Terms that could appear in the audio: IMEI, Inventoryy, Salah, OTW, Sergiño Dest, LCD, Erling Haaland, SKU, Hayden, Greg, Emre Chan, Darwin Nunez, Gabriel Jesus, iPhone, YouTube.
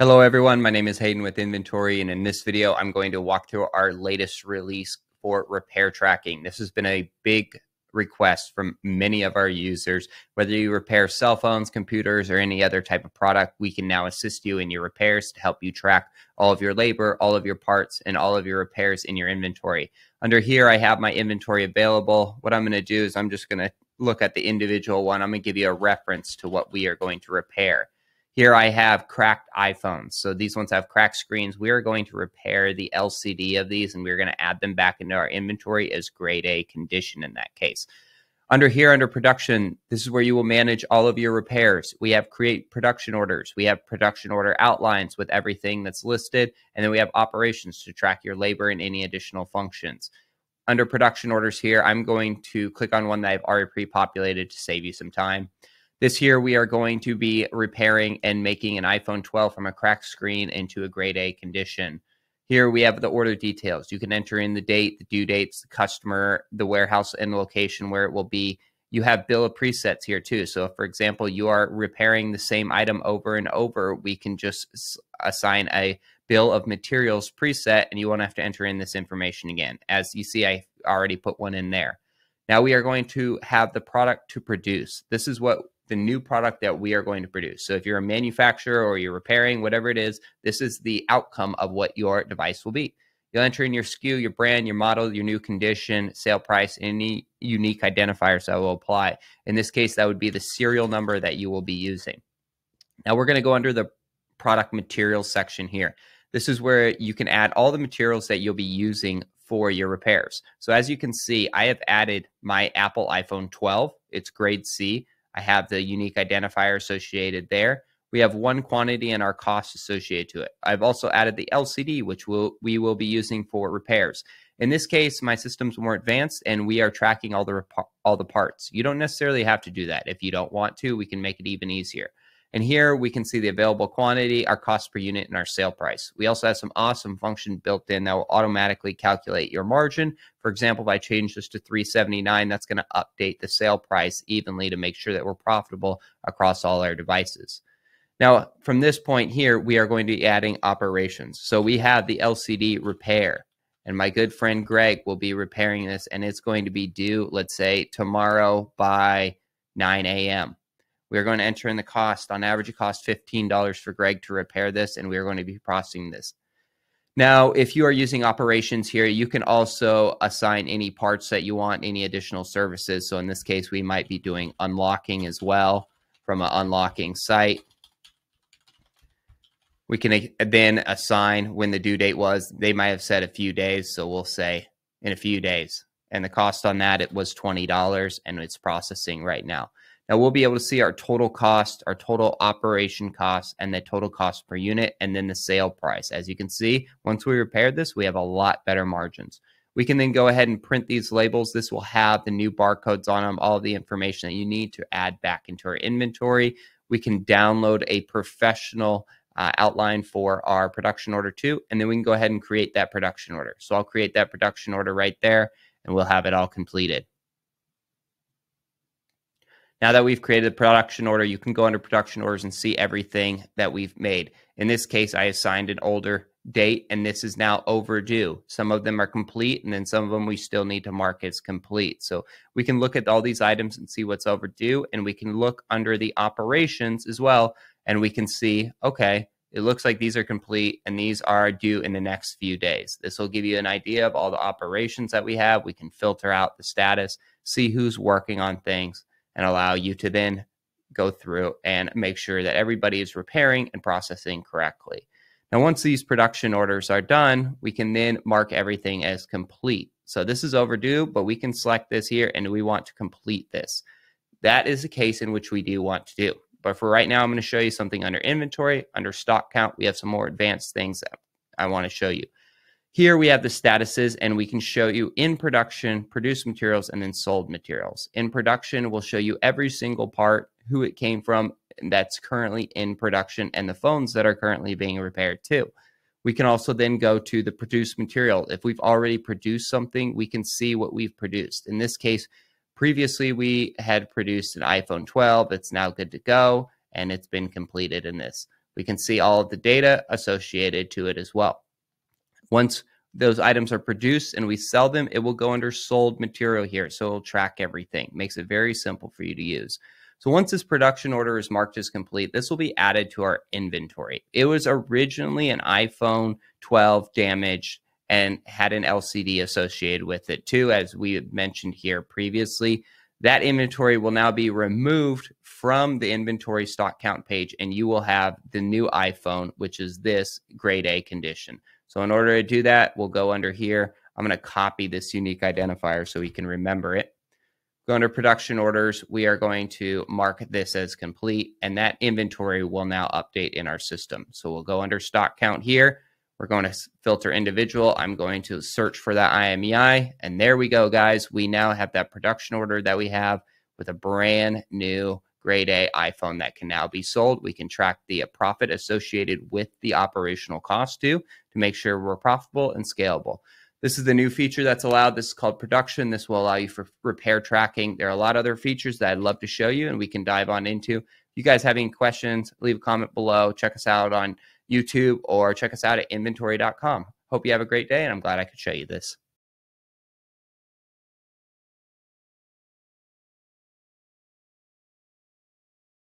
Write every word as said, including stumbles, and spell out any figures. Hello everyone, my name is Hayden with Inventoryy, and in this video I'm going to walk through our latest release for repair tracking. This has been a big request from many of our users. Whether you repair cell phones, computers, or any other type of product, we can now assist you in your repairs to help you track all of your labor, all of your parts, and all of your repairs in your inventory. Under here I have my inventory available. What I'm going to do is I'm just going to look at the individual one. I'm going to give you a reference to what we are going to repair. Here I have cracked iPhones. So these ones have cracked screens. We are going to repair the L C D of these, and we're going to add them back into our inventory as grade A condition in that case. Under here, under production, this is where you will manage all of your repairs. We have create production orders. We have production order outlines with everything that's listed. And then we have operations to track your labor and any additional functions. Under production orders here, I'm going to click on one that I've already pre-populated to save you some time. This here, we are going to be repairing and making an iPhone twelve from a cracked screen into a grade A condition. Here we have the order details. You can enter in the date, the due dates, the customer, the warehouse, and location where it will be. You have bill of presets here too. So if, for example, you are repairing the same item over and over, we can just assign a bill of materials preset, and you won't have to enter in this information again. As you see, I already put one in there. Now we are going to have the product to produce. This is what the new product that we are going to produce. So if you're a manufacturer or you're repairing, whatever it is, this is the outcome of what your device will be. You'll enter in your S K U, your brand, your model, your new condition, sale price, any unique identifiers that will apply. In this case, that would be the serial number that you will be using. Now we're going to go under the product materials section here. This is where you can add all the materials that you'll be using for your repairs. So as you can see, I have added my Apple iPhone twelve. It's grade C. I have the unique identifier associated there. We have one quantity and our cost associated to it. I've also added the L C D, which we'll, we will be using for repairs. In this case, my system's more advanced and we are tracking all the, all the parts. You don't necessarily have to do that. If you don't want to, we can make it even easier. And here we can see the available quantity, our cost per unit, and our sale price. We also have some awesome function built in that will automatically calculate your margin. For example, if I change this to three seventy-nine, that's going to update the sale price evenly to make sure that we're profitable across all our devices. Now, from this point here, we are going to be adding operations. So we have the L C D repair, and my good friend Greg will be repairing this, and it's going to be due, let's say, tomorrow by nine A M We're going to enter in the cost. On average, it costs fifteen dollars for Greg to repair this, and we're going to be processing this. Now, if you are using operations here, you can also assign any parts that you want, any additional services. So in this case, we might be doing unlocking as well from an unlocking site. We can then assign when the due date was. They might have said a few days, so we'll say in a few days. And the cost on that, it was twenty dollars, and it's processing right now. Now we'll be able to see our total cost, our total operation costs, and the total cost per unit, and then the sale price. As you can see, once we repaired this, we have a lot better margins. We can then go ahead and print these labels. This will have the new barcodes on them, all the information that you need to add back into our inventory. We can download a professional uh, outline for our production order too, and then we can go ahead and create that production order. So I'll create that production order right there, and we'll have it all completed. Now that we've created the production order, you can go under production orders and see everything that we've made. In this case, I assigned an older date, and this is now overdue. Some of them are complete, and then some of them we still need to mark as complete. So we can look at all these items and see what's overdue, and we can look under the operations as well, and we can see, okay, it looks like these are complete, and these are due in the next few days. This will give you an idea of all the operations that we have. We can filter out the status, see who's working on things, and allow you to then go through and make sure that everybody is repairing and processing correctly. Now, once these production orders are done, we can then mark everything as complete. So this is overdue, but we can select this here, and we want to complete this. That is the case in which we do want to do. But for right now, I'm going to show you something under inventory, under stock count. We have some more advanced things that I want to show you. Here we have the statuses, and we can show you in production, produced materials, and then sold materials. In production, we'll show you every single part, who it came from that's currently in production, and the phones that are currently being repaired too. We can also then go to the produced material. If we've already produced something, we can see what we've produced. In this case, previously we had produced an iPhone twelve. It's now good to go, and it's been completed in this. we can see all of the data associated to it as well. Once those items are produced and we sell them, it will go under sold material here. So it'll track everything. Makes it very simple for you to use. So once this production order is marked as complete, this will be added to our inventory. It was originally an iPhone twelve damaged and had an L C D associated with it too, as we had mentioned here previously. That inventory will now be removed from the inventory stock count page, and you will have the new iPhone, which is this grade A condition. So in order to do that, we'll go under here. I'm going to copy this unique identifier so we can remember it. Go under production orders. We are going to mark this as complete, and that inventory will now update in our system. So we'll go under stock count here. We're going to filter individual. I'm going to search for that I M E I. And there we go, guys. We now have that production order that we have with a brand new grade A iPhone that can now be sold. We can track the profit associated with the operational cost too, to make sure we're profitable and scalable. This is the new feature that's allowed. This is called production. This will allow you for repair tracking. There are a lot of other features that I'd love to show you and we can dive on into. If you guys have any questions, leave a comment below. Check us out on YouTube or check us out at inventoryy dot com. Hope you have a great day, and I'm glad I could show you this.